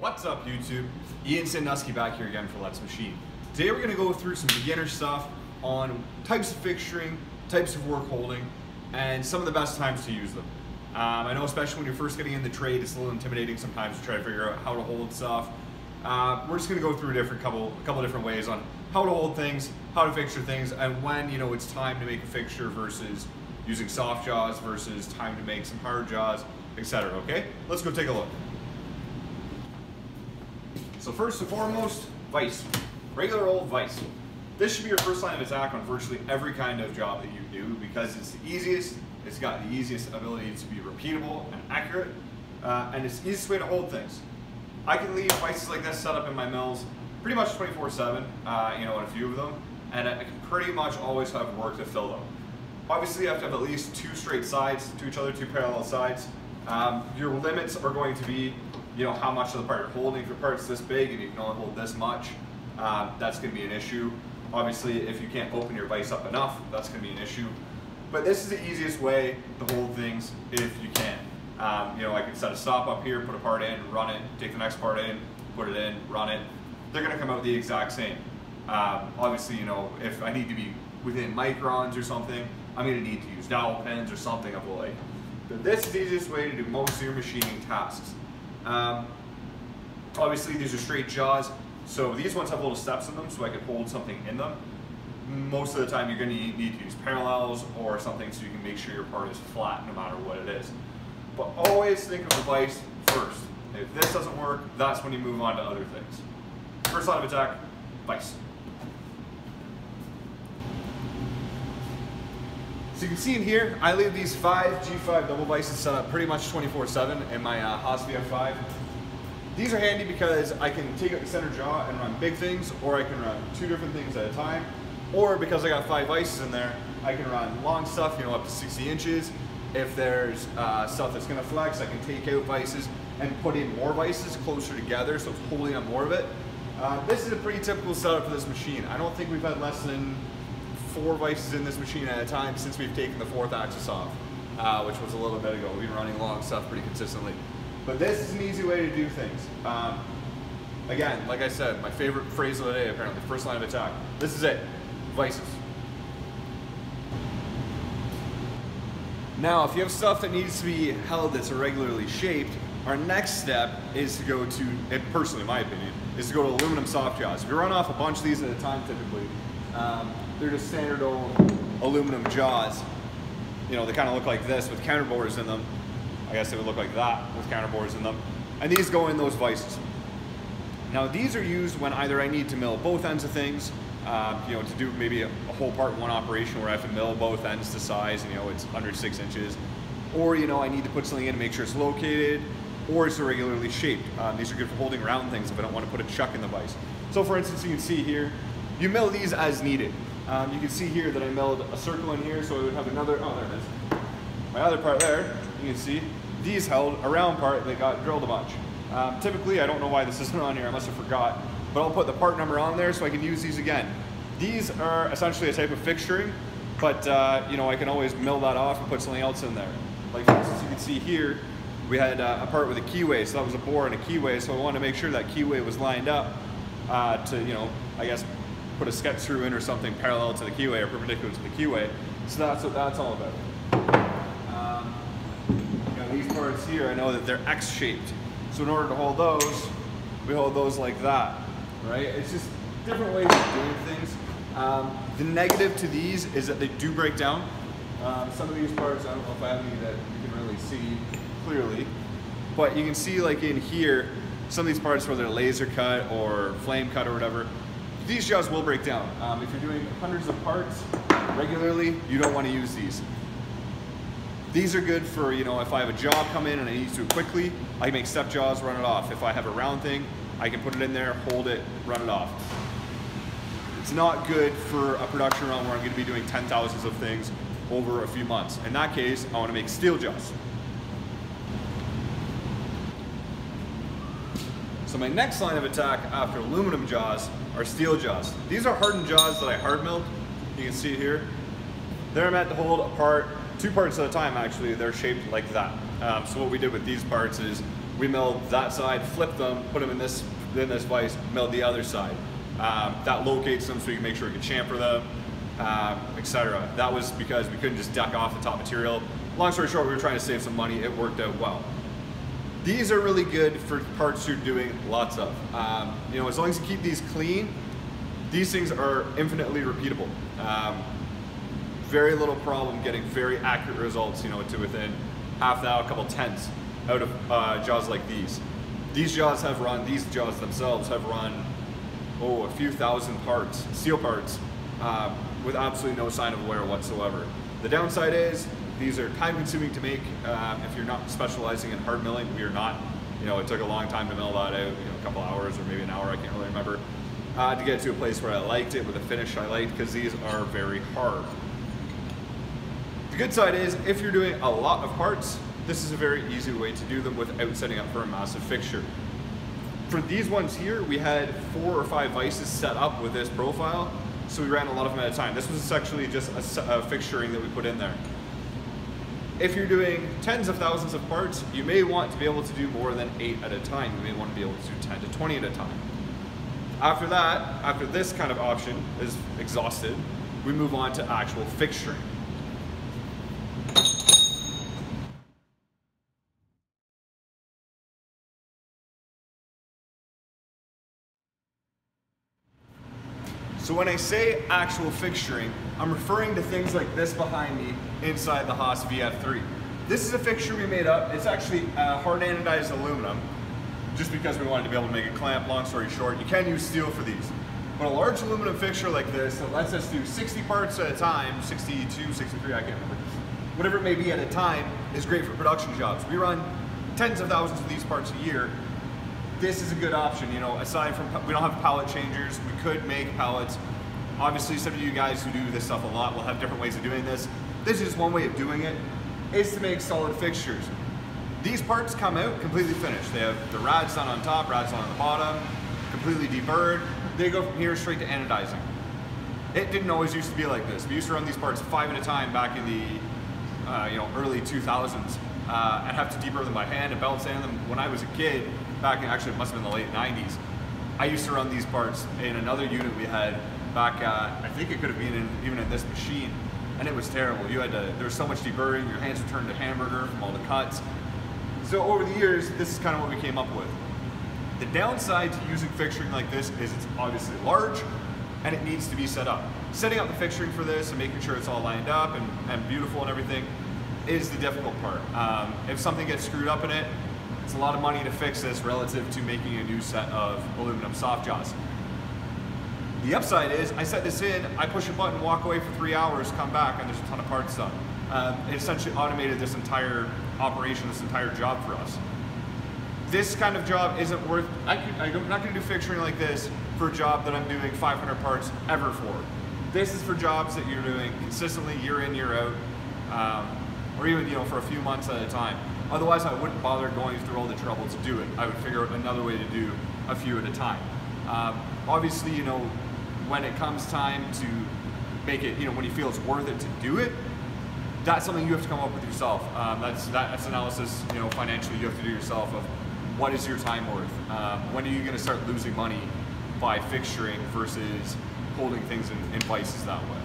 What's up, YouTube? Ian Sandusky back here again for Let's Machine. Today we're going to go through some beginner stuff on types of fixturing, types of work holding, and some of the best times to use them. I know especially when you're first getting in the trade, it's a little intimidating sometimes to try to figure out how to hold stuff. We're just going to go through a couple different ways on how to hold things, how to fixture things, and when, you know, it's time to make a fixture versus using soft jaws versus time to make some hard jaws, etc. Okay, let's go take a look. So first and foremost, vise. Regular old vise. This should be your first line of attack on virtually every kind of job that you do because it's the easiest, it's got the easiest ability to be repeatable and accurate, and it's the easiest way to hold things. I can leave vices like this set up in my mills pretty much 24/7, you know, on a few of them, and I can pretty much always have work to fill them. Obviously, you have to have at least two straight sides to each other, two parallel sides. Your limits are going to be, you know, how much of the part you're holding. If your part's this big and you can only hold this much, that's going to be an issue. Obviously, if you can't open your vise up enough, that's going to be an issue. But this is the easiest way to hold things if you can. You know, I can set a stop up here, put a part in, run it, take the next part in, put it in, run it. They're going to come out the exact same. Obviously, you know, if I need to be within microns or something, I'm going to need to use dowel pins or something of the like. But this is the easiest way to do most of your machining tasks. Obviously these are straight jaws, so these ones have little steps in them so I can hold something in them. Most of the time you're going to need to use parallels or something so you can make sure your part is flat no matter what it is. But always think of the vise first. If this doesn't work, that's when you move on to other things. First line of attack, vise. So you can see in here, I leave these 5 G5 double vices set up pretty much 24/7 in my Haas VF5. These are handy because I can take out the center jaw and run big things, or I can run two different things at a time, or because I got 5 vices in there, I can run long stuff, you know, up to 60 inches. If there's stuff that's going to flex, I can take out vices and put in more vices closer together, so it's holding up more of it. This is a pretty typical setup for this machine. I don't think we've had less than 4 vices in this machine at a time since we've taken the 4th axis off, which was a little bit ago. We've been running long stuff pretty consistently. But this is an easy way to do things. Again, like I said, my favorite phrase of the day apparently, first line of attack. This is it, vices. Now, if you have stuff that needs to be held that's irregularly shaped, our next step is to go to, and personally in my opinion, is to go to aluminum soft jaws. We run off a bunch of these at a time typically. They're just standard old aluminum jaws. You know, they kind of look like this with counter bores in them. I guess they would look like that with counter bores in them. And these go in those vices. Now these are used when either I need to mill both ends of things, you know, to do maybe a whole part in one operation where I have to mill both ends to size, and, you know, it's under 6 inches. Or, you know, I need to put something in to make sure it's located, or it's irregularly shaped. These are good for holding round things if I don't want to put a chuck in the vise. So for instance, you can see here, you mill these as needed. You can see here that I milled a circle in here, so I would have another, oh there it is. My other part there, you can see, these held a round part that got drilled a bunch. Typically, I don't know why this isn't on here, I must have forgot, but I'll put the part number on there so I can use these again. These are essentially a type of fixturing, but you know, I can always mill that off and put something else in there. Like for instance, you can see here, we had a part with a keyway, so that was a bore and a keyway, so I wanted to make sure that keyway was lined up to, you know, I guess, put a sketch through in or something parallel to the keyway or perpendicular to the keyway. So that's what that's all about. You know, these parts here, I know that they're X-shaped. So in order to hold those, we hold those like that, right? It's just different ways of doing things. The negative to these is that they do break down. Some of these parts, I don't know if I have any that you can really see clearly, but you can see like in here, some of these parts where they're laser cut or flame cut or whatever, these jaws will break down. If you're doing hundreds of parts regularly, you don't want to use these. These are good for, you know, if I have a job come in and I need to do it quickly, I can make step jaws, run it off. If I have a round thing, I can put it in there, hold it, run it off. It's not good for a production run where I'm going to be doing 10,000s of things over a few months. In that case, I want to make steel jaws. So my next line of attack after aluminum jaws are steel jaws. These are hardened jaws that I hard milled. You can see here. They're meant to hold a part, two parts at a time actually, they're shaped like that. So what we did with these parts is we milled that side, flip them, put them in this vise, milled the other side. That locates them so you can make sure you can chamfer them, etc. That was because we couldn't just deck off the top material. Long story short, we were trying to save some money. It worked out well. These are really good for parts you're doing lots of. You know, as long as you keep these clean, these things are infinitely repeatable. Very little problem getting very accurate results, you know, to within half an hour, a couple tenths out of jaws like these. These jaws themselves have run, oh, a few thousand parts, steel parts, with absolutely no sign of wear whatsoever. The downside is, these are time consuming to make. If you're not specializing in hard milling, we are not. You know, it took a long time to mill that out, you know, a couple hours or maybe an hour, I can't really remember, to get to a place where I liked it with a finish I liked, because these are very hard. The good side is, if you're doing a lot of parts, this is a very easy way to do them without setting up for a massive fixture. For these ones here, we had 4 or 5 vices set up with this profile, so we ran a lot of them at a time. This was actually just a fixturing that we put in there. If you're doing tens of thousands of parts, you may want to be able to do more than 8 at a time. You may want to be able to do 10 to 20 at a time. After that, after this kind of option is exhausted, we move on to actual fixturing. So when I say actual fixturing, I'm referring to things like this behind me inside the Haas VF3. This is a fixture we made up. It's actually hard anodized aluminum, just because we wanted to be able to make a clamp. Long story short, you can use steel for these. But a large aluminum fixture like this that lets us do 60 parts at a time, 62, 63, I can't remember, whatever it may be at a time, is great for production jobs. We run tens of thousands of these parts a year. This is a good option, you know, aside from, we don't have pallet changers, we could make pallets. Obviously, some of you guys who do this stuff a lot will have different ways of doing this. This is just one way of doing it, is to make solid fixtures. These parts come out completely finished. They have the rads done on top, rads done on the bottom, completely deburred. They go from here straight to anodizing. It didn't always used to be like this. We used to run these parts 5 at a time back in the you know, early 2000s. I'd have to deburr them by hand and belt sand them. When I was a kid, back in, actually it must have been the late 90s, I used to run these parts in another unit we had back, I think it could have been even in this machine, and it was terrible. You had to, there was so much deburring, your hands would turn to hamburger from all the cuts. So over the years, this is kind of what we came up with. The downside to using fixturing like this is it's obviously large, and it needs to be set up. Setting up the fixturing for this and making sure it's all lined up and beautiful and everything is the difficult part. If something gets screwed up in it, it's a lot of money to fix this relative to making a new set of aluminum soft jaws. The upside is, I set this in, I push a button, walk away for 3 hours, come back, and there's a ton of parts done. It essentially automated this entire operation, this entire job for us. This kind of job isn't worth, I'm not going to do fixturing like this for a job that I'm doing 500 parts ever for. This is for jobs that you're doing consistently year in, year out, or even, you know, for a few months at a time. Otherwise, I wouldn't bother going through all the trouble to do it. I would figure out another way to do a few at a time. Obviously, you know, when it comes time to make it, you know, when you feel it's worth it to do it, that's something you have to come up with yourself. That's analysis, you know, financially you have to do yourself of what is your time worth? When are you going to start losing money by fixturing versus holding things in vices that way?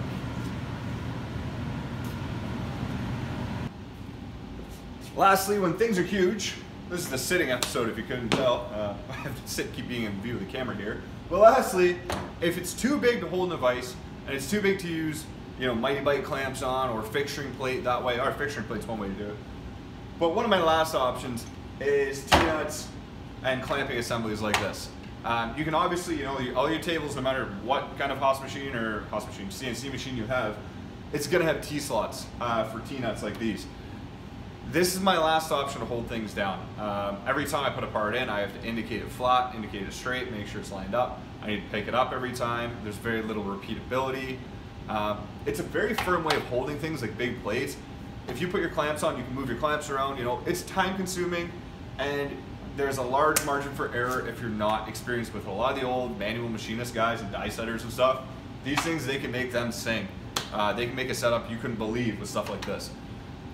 Lastly, when things are huge, this is the sitting episode if you couldn't tell, I have to sit, keep being in view of the camera here. But lastly, if it's too big to hold in a vise, and it's too big to use, you know, Mighty Bite clamps on, or fixturing plate that way, or fixturing plate's one way to do it. But one of my last options is T-nuts and clamping assemblies like this. You can obviously, you know, all your tables, no matter what kind of Haas machine or CNC machine you have, it's gonna have T-slots for T-nuts like these. This is my last option to hold things down. Every time I put a part in, I have to indicate it flat, indicate it straight, make sure it's lined up. I need to pick it up every time. There's very little repeatability. It's a very firm way of holding things like big plates. If you put your clamps on, you can move your clamps around. You know, it's time consuming, and there's a large margin for error if you're not experienced with a lot of the old manual machinist guys and die setters and stuff. These things, they can make them sing. They can make a setup you couldn't believe with stuff like this.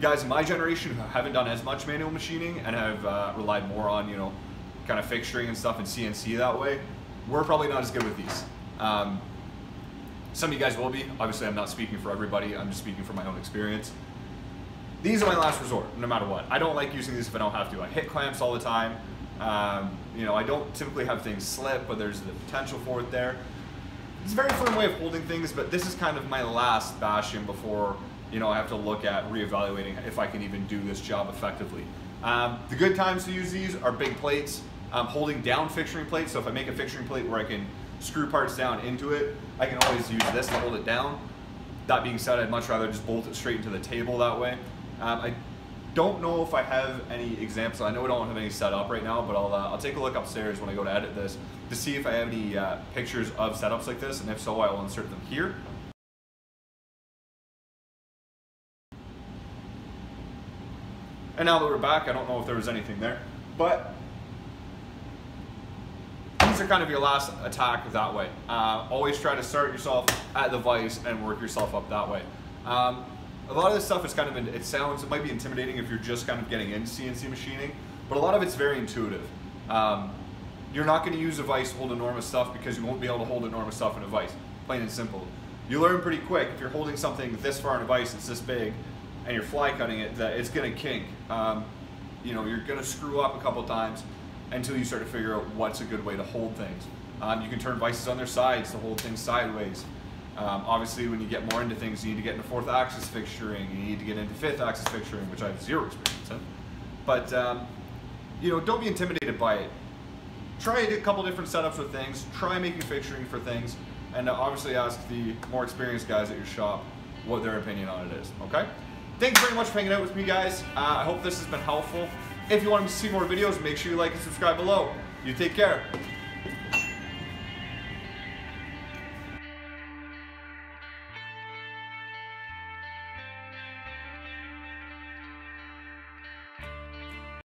guys in my generation who haven't done as much manual machining and have relied more on, you know, kind of fixturing and stuff and CNC that way, we're probably not as good with these. Some of you guys will be. Obviously, I'm not speaking for everybody. I'm just speaking from my own experience. These are my last resort, no matter what. I don't like using these if I don't have to. I hit clamps all the time. You know, I don't typically have things slip, but there's the potential for it there. It's a very firm way of holding things, but this is kind of my last bastion before, you know, I have to look at reevaluating if I can even do this job effectively. The good times to use these are big plates. I'm holding down fixturing plates, so if I make a fixturing plate where I can screw parts down into it, I can always use this to hold it down. That being said, I'd much rather just bolt it straight into the table that way. I don't know if I have any examples. I know I don't have any set up right now, but I'll take a look upstairs when I go to edit this to see if I have any pictures of setups like this, and if so, I will insert them here. And now that we're back, I don't know if there was anything there, but these are kind of your last attack that way. Always try to start yourself at the vise and work yourself up that way. A lot of this stuff is kind of, it might be intimidating if you're just kind of getting into CNC machining, but a lot of it's very intuitive. You're not going to use a vise to hold enormous stuff because you won't be able to hold enormous stuff in a vise, plain and simple. You learn pretty quick, if you're holding something this far in a vise, it's this big, and you're fly cutting it, that it's going to kink. You know, you're going to screw up a couple times until you start to figure out what's a good way to hold things. You can turn vices on their sides to hold things sideways. Obviously, when you get more into things, you need to get into fourth axis fixturing, you need to get into fifth axis fixturing, which I have zero experience in. But, you know, don't be intimidated by it. Try a couple different setups with things, try making fixturing for things, and obviously ask the more experienced guys at your shop what their opinion on it is, okay? Thanks very much for hanging out with me, guys. I hope this has been helpful. If you want to see more videos, make sure you like and subscribe below. You take care.